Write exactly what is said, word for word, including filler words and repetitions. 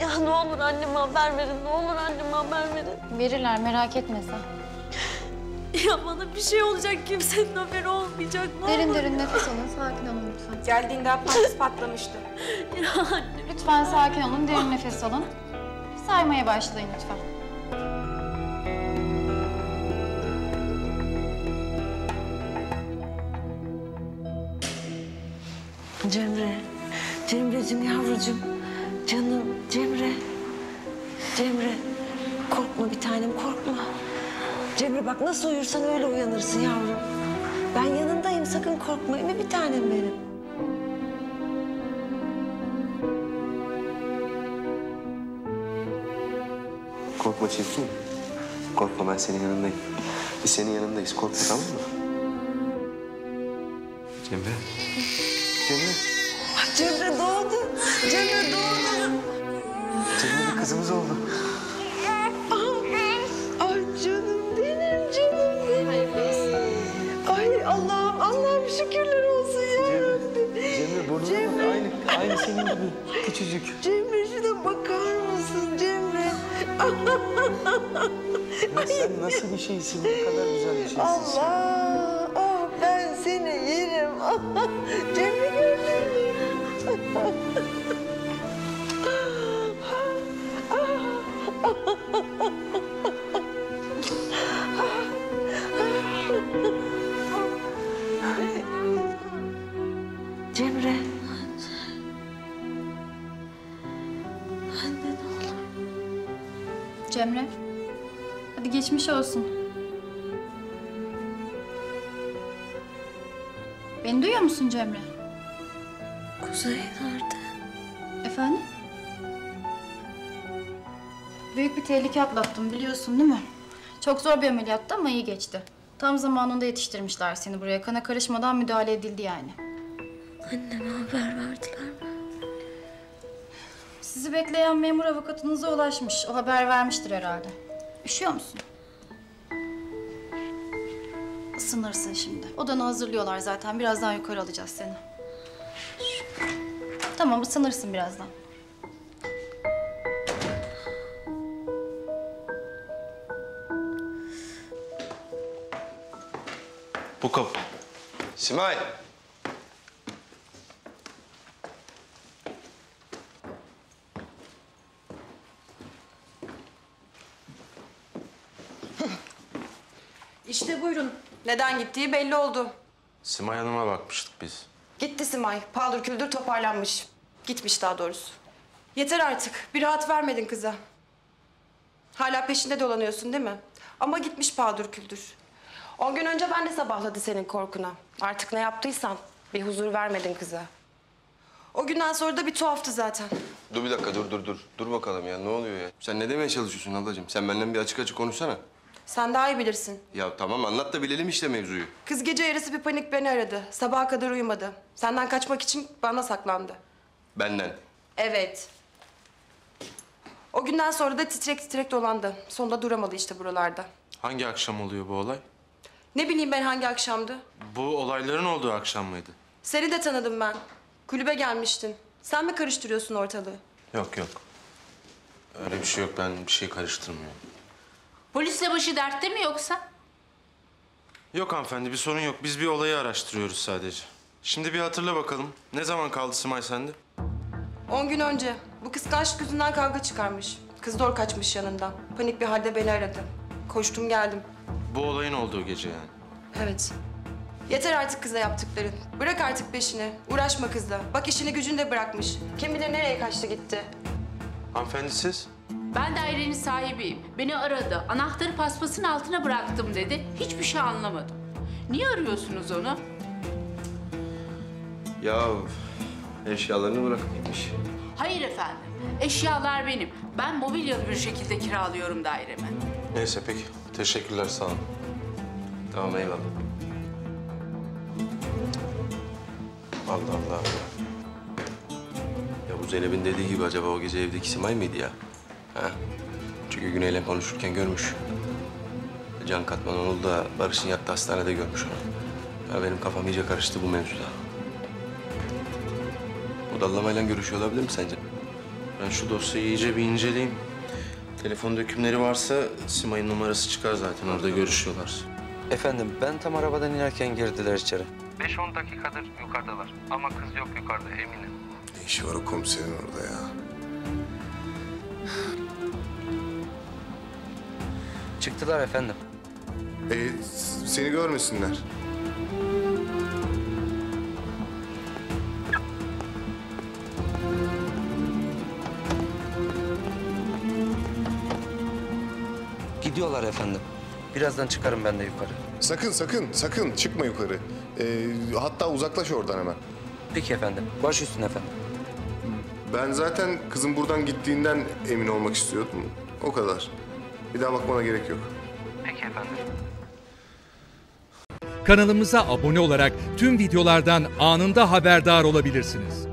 Ya ne olur anneme haber verin, ne olur anneme haber verin. Verirler, merak etme sen. Ya bana bir şey olacak, kimsenin haberi olmayacak, ne derin olur. Derin derin nefes alın, sakin olun lütfen. Geldiğinde patlıs patlamıştı. Ya anne. Lütfen sakin olun, derin nefes alın. Saymaya başlayın lütfen. Cemre, Cemre'cim yavrucum, canım Cemre, Cemre korkma bir tanem, korkma. Cemre bak nasıl uyursan öyle uyanırsın yavrum. Ben yanındayım, sakın korkma, değil mi bir tanem benim? Korkma çirkin, korkma ben senin yanındayım. Biz senin yanındayız, korkma tamam mı? Cemre. Cemre. Cemre doğdu. Cemre doğdu. Cemre bir kızımız oldu. Aa, ay canım benim, canım benim. Ay Allah'ım, Allah'ım şükürler olsun ya Rabbim. Cemre burnuna bak, aynı, aynı senin gibi küçücük. Cemre şuna bakar mısın Cemre? Ya sen nasıl bir şeysin, ne kadar güzel bir şeysin. Allah, sen. Oh ben seni yerim. Cemre gördün mü? Cemre. Anne ne olur. Cemre. Hadi geçmiş olsun. Beni duyuyor musun Cemre? Kuzey nerede? Efendim? Büyük bir tehlike atlattım biliyorsun değil mi? Çok zor bir ameliyattı ama iyi geçti. Tam zamanında yetiştirmişler seni buraya. Kana karışmadan müdahale edildi yani. Anneme haber verdiler mi? Sizi bekleyen memur avukatınıza ulaşmış. O haber vermiştir herhalde. Üşüyor musun? Isınırsın şimdi. Odanı hazırlıyorlar zaten. Birazdan yukarı alacağız seni. Tamam, ısınırsın birazdan. Bu kapı. Simay. İşte buyurun. Neden gittiği belli oldu. Simay Hanım'a bakmıştık biz. Gitti Simay. Paldır küldür toparlanmış. Gitmiş daha doğrusu. Yeter artık. Bir rahat vermedin kıza. Hala peşinde dolanıyorsun değil mi? Ama gitmiş paldır küldür. On gün önce ben de sabahladı senin korkuna. Artık ne yaptıysan bir huzur vermedin kıza. O günden sonra da bir tuhaftı zaten. Dur bir dakika dur dur dur. Dur bakalım ya ne oluyor ya? Sen ne demeye çalışıyorsun ablacığım? Sen benimle bir açık açık konuşsana. Sen daha iyi bilirsin. Ya tamam anlat da bilelim işte mevzuyu. Kız gece yarısı bir panik beni aradı. Sabaha kadar uyumadı. Senden kaçmak için bana saklandı. Benden? Evet. O günden sonra da titrek titrek dolandı. Sonunda duramadı işte buralarda. Hangi akşam oluyor bu olay? Ne bileyim ben hangi akşamdı? Bu olayların olduğu akşam mıydı? Seni de tanıdım ben. Kulübe gelmiştin. Sen mi karıştırıyorsun ortalığı? Yok yok. Öyle bir şey yok. Ben bir şey karıştırmıyorum. Polisle başı dertte mi yoksa? Yok hanımefendi bir sorun yok. Biz bir olayı araştırıyoruz sadece. Şimdi bir hatırla bakalım. Ne zaman kaldı Simay sende? On gün önce. Bu kıskançlık yüzünden kavga çıkarmış. Kız zor kaçmış yanından. Panik bir halde beni aradı. Koştum geldim. Bu olayın olduğu gece yani. Evet. Yeter artık kıza yaptıkların. Bırak artık peşini. Uğraşma kızla. Bak işini gücünü de bırakmış. Kim bilir nereye kaçtı gitti. Hanımefendi siz? Ben dairenin sahibiyim. Beni aradı. Anahtarı paspasın altına bıraktım dedi. Hiçbir şey anlamadım. Niye arıyorsunuz onu? Ya eşyalarını bırakıp gitmiş. Hayır efendim. Eşyalar benim. Ben mobilyalı bir şekilde kiralıyorum dairemi. Neyse peki. Teşekkürler sağ olun. Tamam eyvallah. Allah Allah. Ya bu Zeynep'in dediği gibi acaba o gece evdeki Simay mıydı ya? Ha? Çünkü Güney'le konuşurken görmüş. Can Katman onu da Barış'ın yattığı hastanede görmüş onu. Ya benim kafam iyice karıştı bu mevzuda. O dallamayla görüşüyor olabilir mi sence? Ben şu dosyayı iyice bir inceleyeyim. Telefon dökümleri varsa Simay'ın numarası çıkar zaten. Orada görüşüyorlar. Efendim, ben tam arabadan inerken girdiler içeri. beş on dakikadır yukarıdalar. Ama kız yok yukarıda, eminim. Ne işi var o komiserin orada ya? Çıktılar efendim. Ee, seni görmesinler. Gidiyorlar efendim. Birazdan çıkarım ben de yukarı. Sakın, sakın, sakın çıkma yukarı. Ee, hatta uzaklaş oradan hemen. Peki efendim. Baş üstüne efendim. Ben zaten kızın buradan gittiğinden emin olmak istiyordum. O kadar. Bir daha bakmana gerek yok. Peki efendim. Kanalımıza abone olarak tüm videolardan anında haberdar olabilirsiniz.